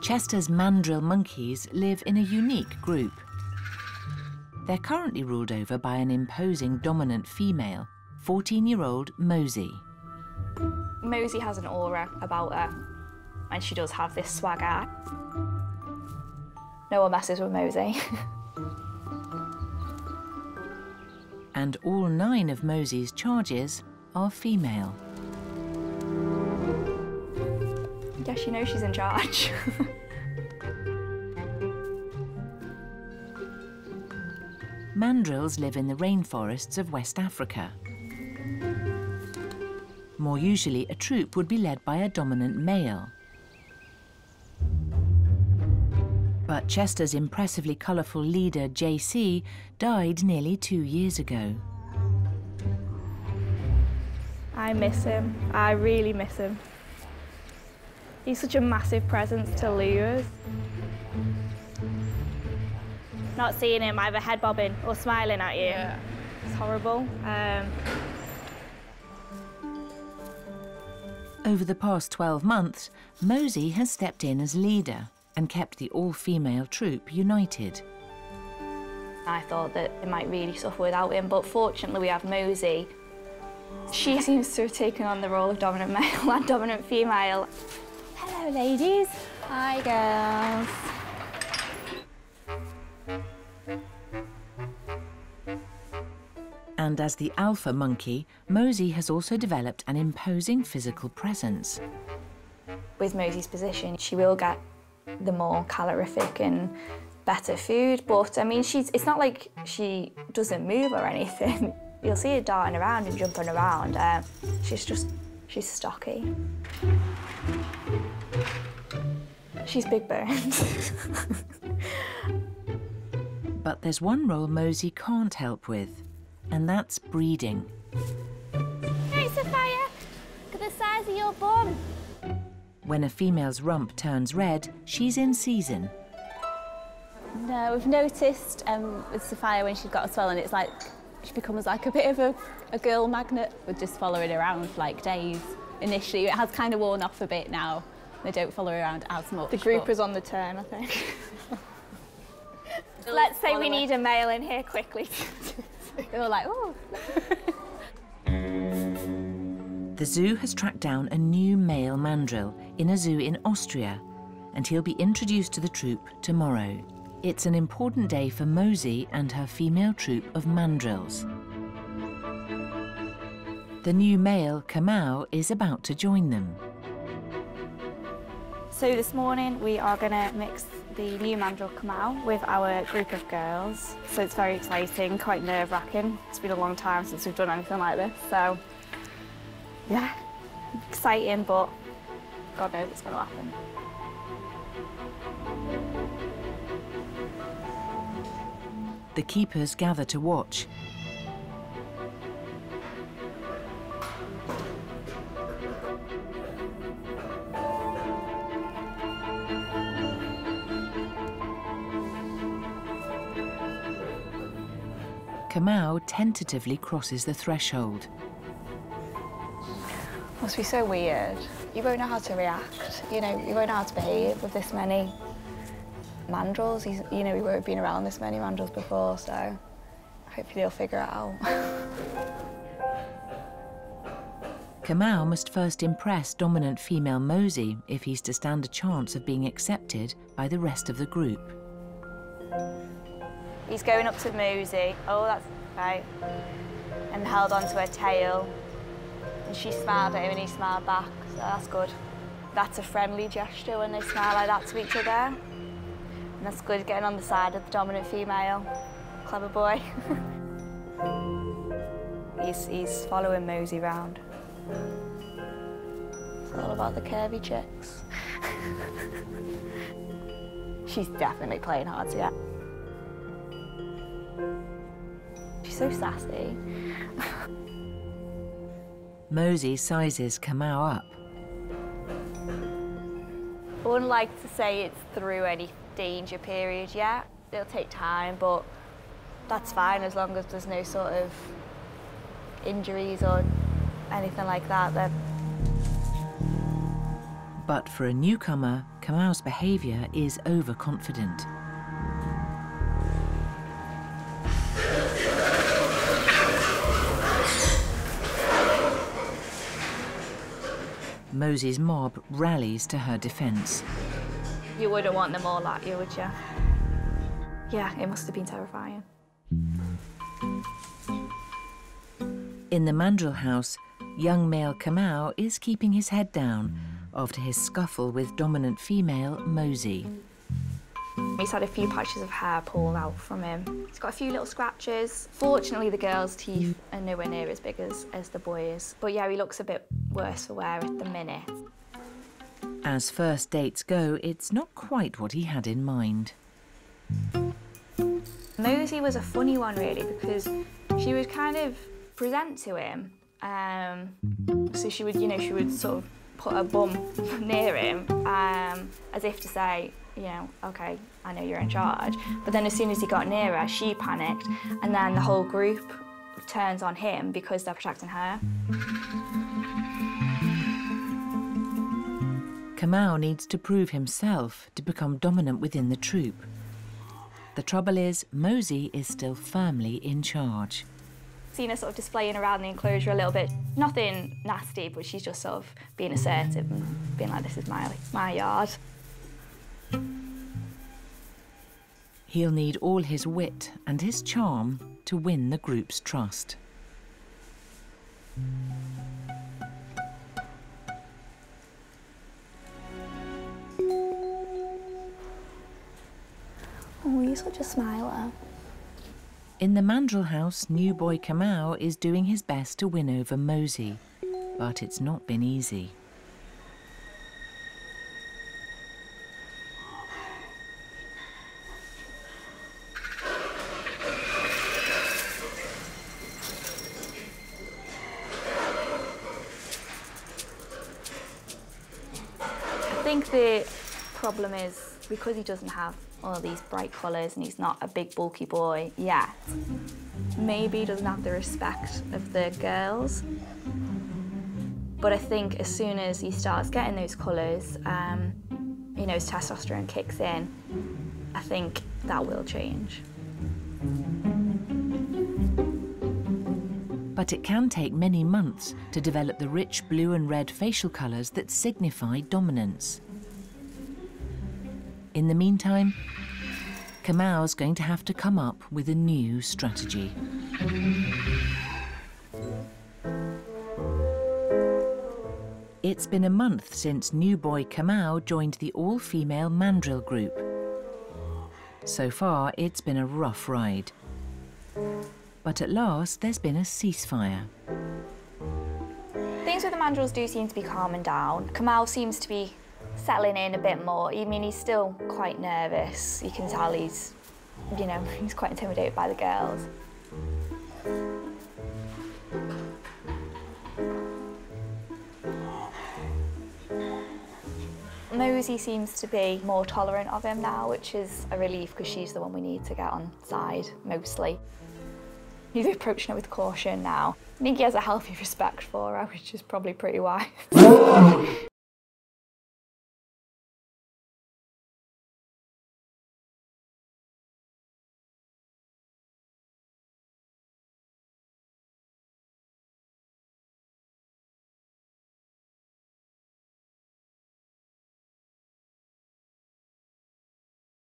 Chester's mandrill monkeys live in a unique group. They're currently ruled over by an imposing dominant female, 14-year-old Mosey. Mosey has an aura about her, and she does have this swagger. No one messes with Mosey. And all 9 of Mosey's charges are female. Yeah, she knows she's in charge. Mandrills live in the rainforests of West Africa. More usually, a troop would be led by a dominant male. But Chester's impressively colourful leader, JC, died nearly 2 years ago. I miss him. I really miss him. He's such a massive presence to lose. Not seeing him either head bobbing or smiling at you, yeah. It's horrible. Over the past 12 months, Mosey has stepped in as leader and kept the all-female troop united. I thought that they might really suffer without him, but fortunately we have Mosey. She seems to have taken on the role of dominant male and dominant female. Hello, ladies. Hi, girls. And as the alpha monkey, Mosey has also developed an imposing physical presence. With Mosey's position, she will get the more calorific and better food, but I mean, it's not like she doesn't move or anything. You'll see her darting around and jumping around. She's stocky. She's big boned. But there's one role Mosey can't help with, and that's breeding. Hey, Sophia, look at the size of your bum. When a female's rump turns red, she's in season. No, we've noticed with Sophia when she's got a swelling, it's like she becomes like a bit of a girl magnet. We're just following around like days. Initially, it has kind of worn off a bit now. They don't follow her around as much. The group is on the turn, I think. Let's say we need a male in here quickly. They were like, oh. The zoo has tracked down a new male mandrill in a zoo in Austria, and he'll be introduced to the troop tomorrow. It's an important day for Mosey and her female troop of mandrills. The new male, Kamau, is about to join them. So this morning we are going to mix the new mandrill Kamau with our group of girls. So it's very exciting, quite nerve-wracking. It's been a long time since we've done anything like this, so yeah, exciting, but God knows what's going to happen. The keepers gather to watch. Kamau tentatively crosses the threshold. Must be so weird. You won't know how to react, you know, you won't know how to behave with this many mandrills. You know, we won't have been around this many mandrills before, so hopefully they'll figure it out. Kamau must first impress dominant female Mosey if he's to stand a chance of being accepted by the rest of the group. He's going up to Mosey. Oh, that's right. And held onto her tail. And she smiled at him and he smiled back, so that's good. That's a friendly gesture when they smile like that to each other. And that's good, getting on the side of the dominant female. Clever boy. He's following Mosey round. It's all about the curvy chicks. She's definitely playing hard to get. She's so sassy. Mosey sizes Kamau up. I wouldn't like to say it's through any danger period yet. It'll take time, but that's fine as long as there's no sort of injuries or anything like that then. But for a newcomer, Kamau's behavior is overconfident. Mosey's mob rallies to her defense. You wouldn't want them all at you, would you? Yeah, it must have been terrifying. In the mandrill house, young male Kamau is keeping his head down after his scuffle with dominant female Mosey. He's had a few patches of hair pulled out from him. He's got a few little scratches. Fortunately, the girl's teeth are nowhere near as big as the boy's. But yeah, he looks a bit worse for wear at the minute. As first dates go, it's not quite what he had in mind. Mosey was a funny one, really, because she would kind of present to him. So she would, you know, she would sort of put her bum near him as if to say, you know, OK, I know you're in charge. But then as soon as he got nearer, she panicked, and then the whole group turns on him because they're protecting her. Kamau needs to prove himself to become dominant within the troop. The trouble is, Mosey is still firmly in charge. Seen her sort of displaying around the enclosure a little bit. Nothing nasty, but she's just sort of being assertive and being like, this is my yard. He'll need all his wit and his charm to win the group's trust. Oh, you're such a smiler. In the mandrill house, new boy Kamau is doing his best to win over Mosey, but it's not been easy. I think the problem is because he doesn't have all these bright colours and he's not a big bulky boy yet, maybe he doesn't have the respect of the girls. But I think as soon as he starts getting those colours, you know, his testosterone kicks in, I think that will change. But it can take many months to develop the rich blue and red facial colours that signify dominance. In the meantime, Kamau's going to have to come up with a new strategy. It's been a month since new boy Kamau joined the all-female mandrill group. So far, it's been a rough ride. But at last, there's been a ceasefire. Things with the mandrills do seem to be calming down. Kamau seems to be settling in a bit more. I mean, he's still quite nervous. You can tell he's, you know, he's quite intimidated by the girls. Mosey seems to be more tolerant of him now, which is a relief because she's the one we need to get on side, mostly. He's approaching her with caution now. I think he has a healthy respect for her, which is probably pretty wise.